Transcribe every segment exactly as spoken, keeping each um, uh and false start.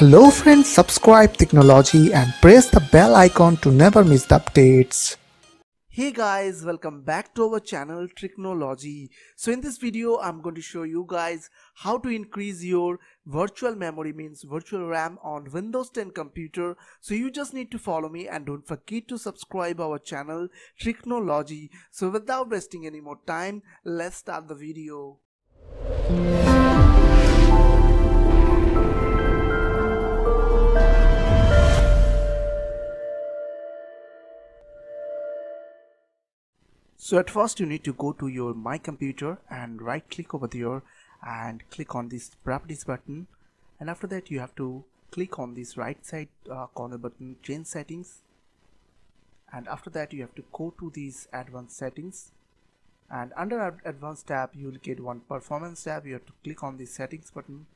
Hello friends, subscribe Tricknology and press the bell icon to never miss the updates. Hey guys, welcome back to our channel Tricknology. So in this video I'm going to show you guys how to increase your virtual memory, means virtual RAM on Windows ten computer. So you just need to follow me and don't forget to subscribe our channel Tricknology. So without wasting any more time, let's start the video. So at first you need to go to your My Computer and right click over there and click on this properties button, and after that you have to click on this right side uh, corner button, change settings, and after that you have to go to these advanced settings, and under advanced tab you will get one performance tab. You have to click on the settings button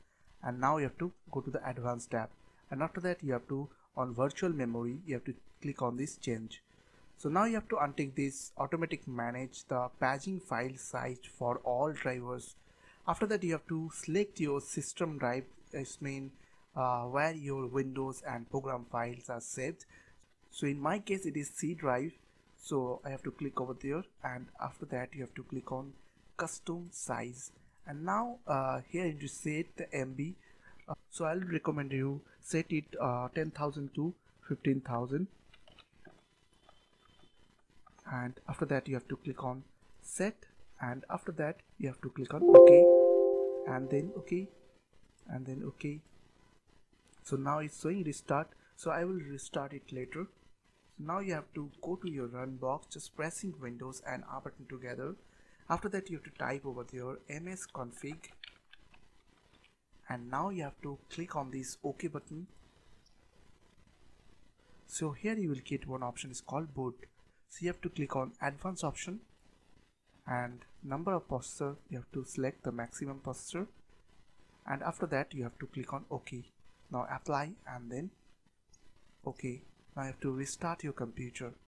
and now you have to go to the advanced tab, and after that you have to, on virtual memory, you have to click on this change. So now you have to untick this automatic manage the paging file size for all drivers. After that you have to select your system drive, it's mean uh, where your Windows and program files are saved. So in my case it is C drive, so I have to click over there, and after that you have to click on custom size, and now uh, here you set the M B. Uh, so I'll recommend you set it uh, ten thousand to fifteen thousand. And after that you have to click on set, and after that you have to click on OK, and then OK, and then OK. So now it's showing restart, so I will restart it later. Now you have to go to your run box, just pressing Windows and R button together. After that you have to type over there msconfig, and now you have to click on this OK button. So here you will get one option is called boot. So you have to click on advanced option, and number of processor you have to select the maximum processor, and after that you have to click on OK. Now apply and then OK. Now you have to restart your computer.